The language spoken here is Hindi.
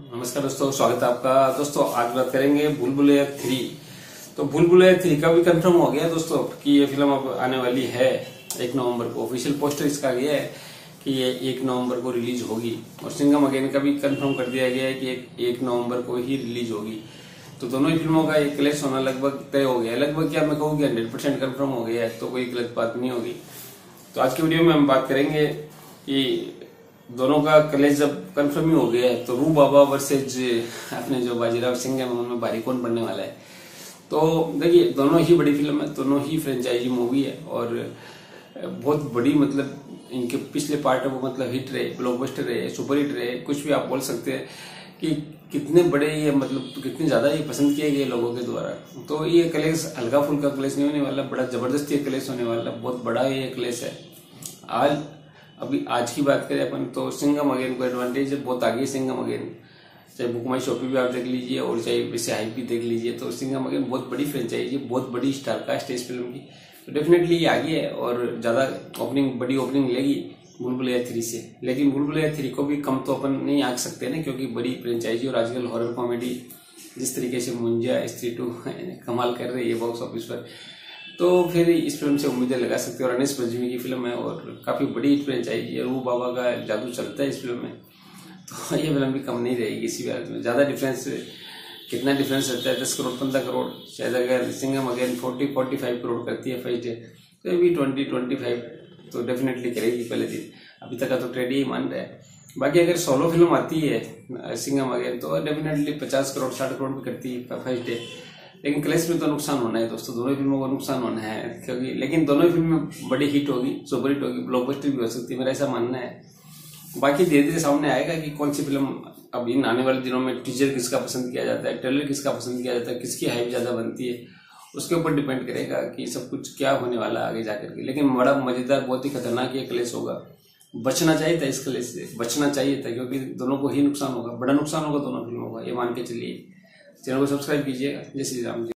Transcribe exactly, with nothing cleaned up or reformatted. नमस्कार दोस्तों, स्वागत है आपका। दोस्तों आज बात करेंगे भूल भुलैया थ्री। तो भूल भुलैया थ्री का भी कंफर्म हो गया दोस्तों कि ये फिल्म अब आने वाली है एक नवंबर को। ऑफिशियल पोस्टर इसका गया है कि ये एक नवंबर को रिलीज होगी। और सिंगम अगेन का भी कंफर्म कर दिया गया है कि एक नवम्बर को ही रिलीज होगी। तो दोनों ही फिल्मों का एक क्लैश होना लगभग तय हो गया, लगभग क्या मैं कहूँ कि हंड्रेड परसेंट कन्फर्म हो गया है, तो कोई गलत बात नहीं होगी। तो आज की वीडियो में हम बात करेंगे कि दोनों का कलेज जब कन्फर्म ही हो गया है तो रू बाबा वर्सेज अपने जो बाजीराव सिंह है उनमें भारी कौन पड़ने वाला है। तो देखिए दोनों ही बड़ी फिल्म है, दोनों ही फ्रेंचाइजी मूवी है और बहुत बड़ी, मतलब इनके पिछले पार्ट वो मतलब हिट रहे, ब्लॉकबस्टर रहे, सुपर हिट रहे, कुछ भी आप बोल सकते हैं कि कितने बड़े ये मतलब कितने ज्यादा ये पसंद किए गए लोगों के द्वारा। तो ये कलेज हल्का फुल्का कलेज नहीं होने वाला, बड़ा जबरदस्त ये कलेज होने वाला, बहुत बड़ा ये कलेज है। आज अभी आज की बात करें अपन तो सिंगम अगेन को एडवांटेज है, बहुत आगे सिंगम अगेन, चाहे बुक माई शॉप भी आप देख लीजिए और चाहे वैसे हाइप भी देख लीजिए। तो सिंगम अगेन बहुत बड़ी फ्रेंचाइजी, बहुत बड़ी स्टारकास्ट है इस फिल्म की, तो डेफिनेटली ये आगे है और ज़्यादा ओपनिंग, बड़ी ओपनिंग लेगी भूल भुलैया थ्री से। लेकिन भूल भुलैया थ्री को भी कम तो अपन नहीं आंक सकते ना, क्योंकि बड़ी फ्रेंचाइजी और आजकल हॉरर कॉमेडी जिस तरीके से मुंज्या, स्थ्री टू कमाल कर रही है बॉक्स ऑफिस पर, तो फिर इस फिल्म से उम्मीदें लगा सकते हैं। रणीस पंचमी की फिल्म है और काफ़ी बड़ी फ्रेंचाइजी है, रू बाबा का जादू चलता है इस फिल्म में, तो ये फिल्म भी कम नहीं रहेगी किसी हालत में। ज़्यादा डिफरेंस, कितना डिफरेंस रहता है, दस करोड़, पंद्रह करोड़, शायद अगर Singham again forty forty five crore करती है फर्स्ट डे, तो ये भी ट्वेंटी ट्वेंटी फाइव तो डेफिनेटली करेगी पहले दिन, अभी तक का तो ट्रेड ही मान रहा है। बाकी अगर सोलो फिल्म आती है सिंगम अगेन तो डेफिनेटली पचास करोड़ साठ करोड़ भी करती है फर्स्ट डे, लेकिन क्लेश में तो नुकसान होना है दोस्तों, दोनों फिल्मों को नुकसान होना है। क्योंकि लेकिन दोनों फिल्में बड़ी हिट होगी, सुपर हिट होगी, ब्लॉकबस्टर भी हो सकती है, मेरा ऐसा मानना है। बाकी धीरे धीरे सामने आएगा कि कौन सी फिल्म अब इन आने वाले दिनों में टीजर किसका पसंद किया जाता है, ट्रेलर किसका पसंद किया जाता है, किसकी हाइप ज़्यादा बनती है, उसके ऊपर डिपेंड करेगा कि सब कुछ क्या होने वाला आगे जा करके। लेकिन बड़ा मज़ेदार, बहुत ही खतरनाक ये क्लेश होगा। बचना चाहिए था, इस क्लेश से बचना चाहिए था, क्योंकि दोनों को ही नुकसान होगा, बड़ा नुकसान होगा दोनों फिल्मों का, ये मान के चलिए। चैनल को सब्सक्राइब कीजिएगा। जय श्री राम जी।